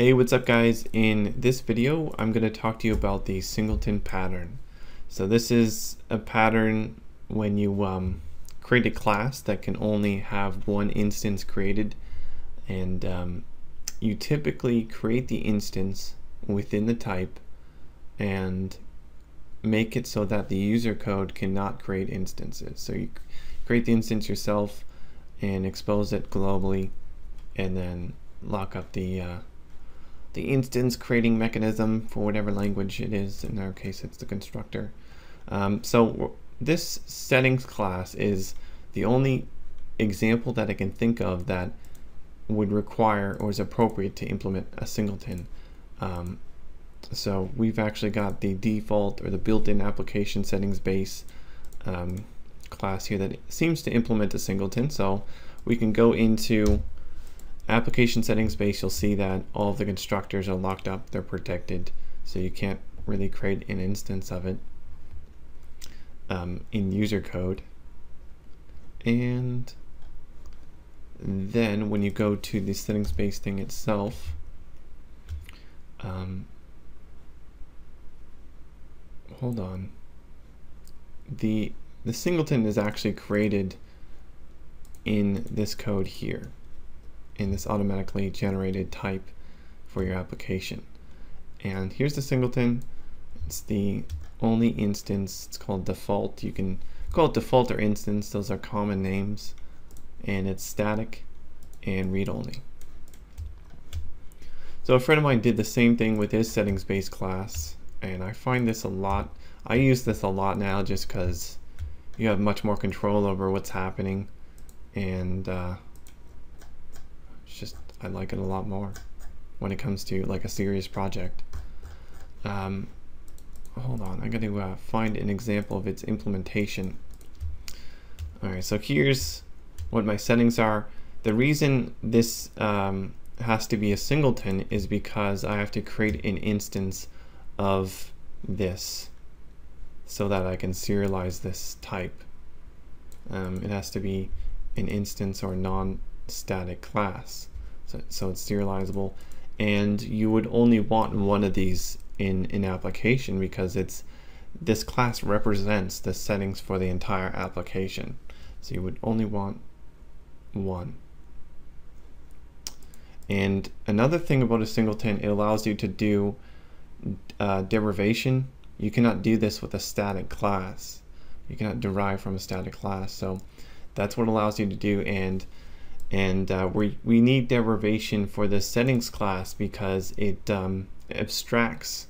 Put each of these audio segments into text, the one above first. Hey, what's up guys? In this video, I'm going to talk to you about the singleton pattern. So this is a pattern when you create a class that can only have one instance created, and you typically create the instance within the type and make it so that the user code cannot create instances. So you create the instance yourself and expose it globally, and then lock up the instance creating mechanism for whatever language it is. In our case, it's the constructor. So this settings class is the only example that I can think of that would require or is appropriate to implement a singleton. So we've actually got the default or the built-in application settings base class here that seems to implement a singleton. So we can go into application settings base. You'll see that all of the constructors are locked up, they're protected, so you can't really create an instance of it in user code. And then when you go to the settings base thing itself, hold on, the singleton is actually created in this code here, in this automatically generated type for your application. And here's the singleton. It's the only instance. It's called default. You can call it default or instance, those are common names. And it's static and read-only. So a friend of mine did the same thing with his settings-based class, and I find this a lot. I use this a lot now just because you have much more control over what's happening, and just I like it a lot more when it comes to like a serious project. Hold on, I got to find an example of its implementation. Alright, so here's what my settings are. The reason this has to be a singleton is because I have to create an instance of this so that I can serialize this type. It has to be an instance or non-static class, so it's serializable, and you would only want one of these in an application because this class represents the settings for the entire application, so you would only want one. And another thing about a singleton, it allows you to do derivation. You cannot do this with a static class. You cannot derive from a static class, so that's what it allows you to do. And we need derivation for the settings class because it abstracts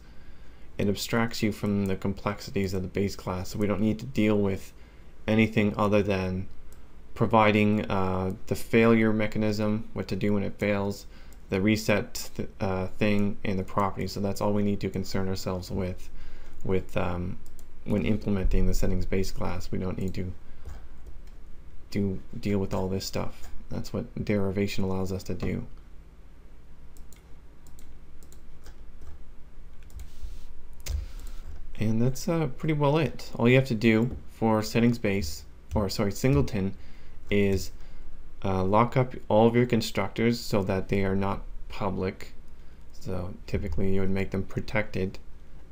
you from the complexities of the base class. So we don't need to deal with anything other than providing the failure mechanism, what to do when it fails, the reset thing, and the property. So that's all we need to concern ourselves with when implementing the settings base class. We don't need to deal with all this stuff. That's what derivation allows us to do. And that's pretty well it. All you have to do for settings base, or sorry, singleton, is lock up all of your constructors so that they are not public. So typically you would make them protected,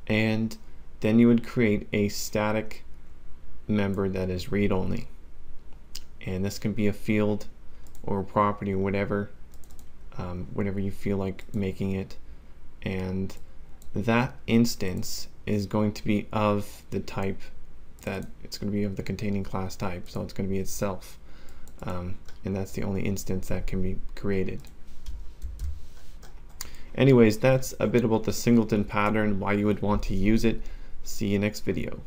and then you would create a static member that is read-only. And this can be a field or a property, whatever, whatever you feel like making it. And that instance is going to be of the type that it's going to be of the containing class type. So it's going to be itself. And that's the only instance that can be created. Anyways, that's a bit about the singleton pattern, why you would want to use it. See you next video.